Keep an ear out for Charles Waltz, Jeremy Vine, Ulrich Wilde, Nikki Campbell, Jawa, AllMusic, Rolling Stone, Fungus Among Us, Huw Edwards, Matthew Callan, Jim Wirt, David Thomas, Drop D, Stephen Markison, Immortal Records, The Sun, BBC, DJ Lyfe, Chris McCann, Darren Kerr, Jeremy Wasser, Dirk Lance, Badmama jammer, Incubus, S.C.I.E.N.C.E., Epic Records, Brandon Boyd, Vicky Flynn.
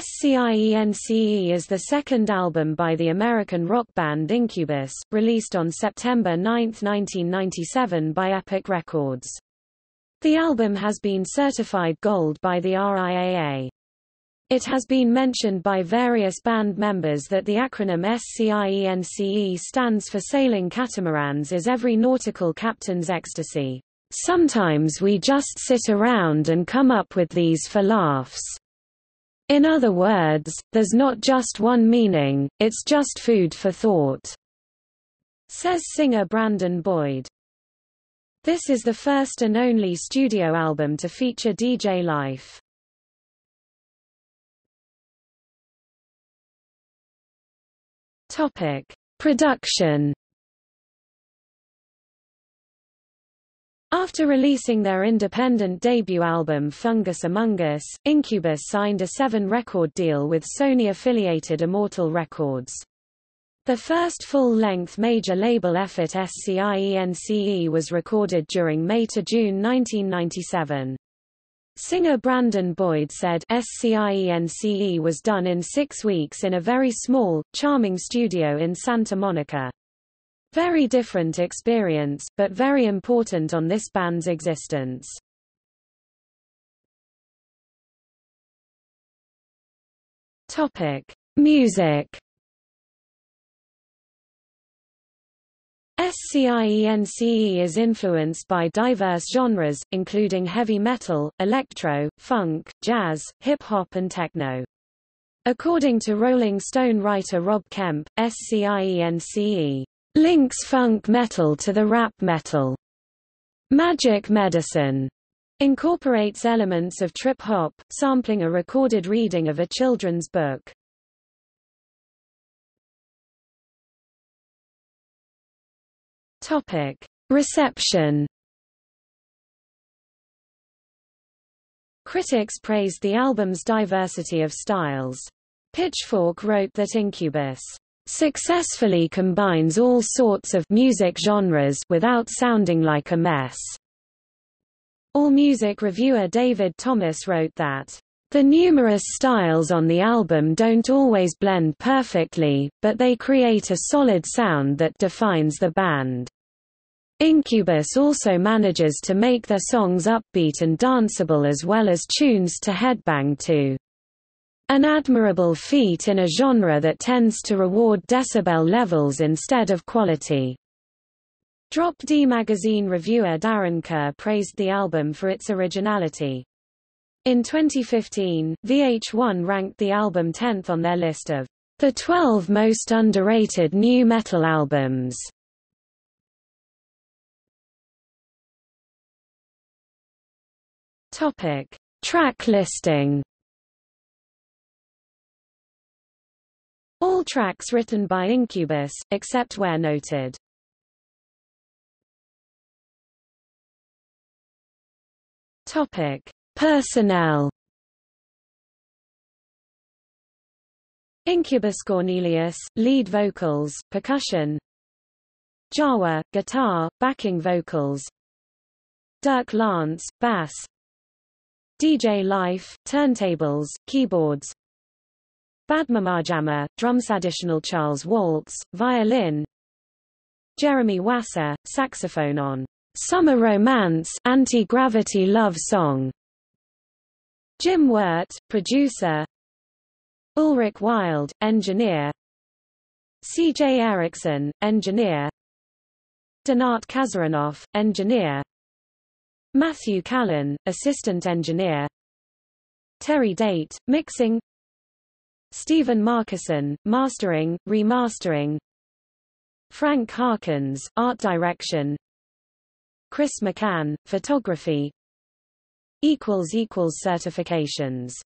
S.C.I.E.N.C.E. is the second album by the American rock band Incubus, released on September 9, 1997 by Epic Records. The album has been certified gold by the RIAA. It has been mentioned by various band members that the acronym S.C.I.E.N.C.E. stands for Sailing Catamarans is Every Nautical Captain's Ecstasy. Sometimes we just sit around and come up with these for laughs. In other words, there's not just one meaning, it's just food for thought," says singer Brandon Boyd. This is the first and only studio album to feature DJ Lyfe. Topic: Production. After releasing their independent debut album Fungus Among Us, Incubus signed a 7-record deal with Sony-affiliated Immortal Records. The first full-length major label effort SCIENCE was recorded during May to June 1997. Singer Brandon Boyd said SCIENCE was done in 6 weeks in a very small, charming studio in Santa Monica. Very different experience, but very important on this band's existence. Topic: Music. SCIENCE is influenced by diverse genres, including heavy metal, electro, funk, jazz, hip-hop and techno. According to Rolling Stone writer Rob Kemp, SCIENCE links funk metal to the rap metal. Magic Medicine incorporates elements of trip-hop, sampling a recorded reading of a children's book. Topic: Reception. Critics praised the album's diversity of styles. Pitchfork wrote that Incubus successfully combines all sorts of music genres without sounding like a mess. AllMusic reviewer David Thomas wrote that the numerous styles on the album don't always blend perfectly, but they create a solid sound that defines the band. Incubus also manages to make their songs upbeat and danceable as well as tunes to headbang to. An admirable feat in a genre that tends to reward decibel levels instead of quality. Drop D magazine reviewer Darren Kerr praised the album for its originality. In 2015, VH1 ranked the album 10th on their list of the 12 most underrated new metal albums. Topic: Track listing. All tracks written by Incubus, except where noted. Topic: Personnel. Incubus: Cornelius, lead vocals, percussion; Jawa, guitar, backing vocals; Dirk Lance, bass; DJ Lyfe, turntables, keyboards; Badmama Jammer, drums. Additional: Charles Waltz, violin; Jeremy Wasser, saxophone on Summer Romance, anti-gravity love song; Jim Wirt, producer; Ulrich Wilde, engineer; C.J. Erickson, engineer; Donat Kazarinoff, engineer; Matthew Callan, assistant engineer; Terry Date, mixing; Stephen Markison, mastering, remastering; Frank Harkins, art direction; Chris McCann, photography. == Certifications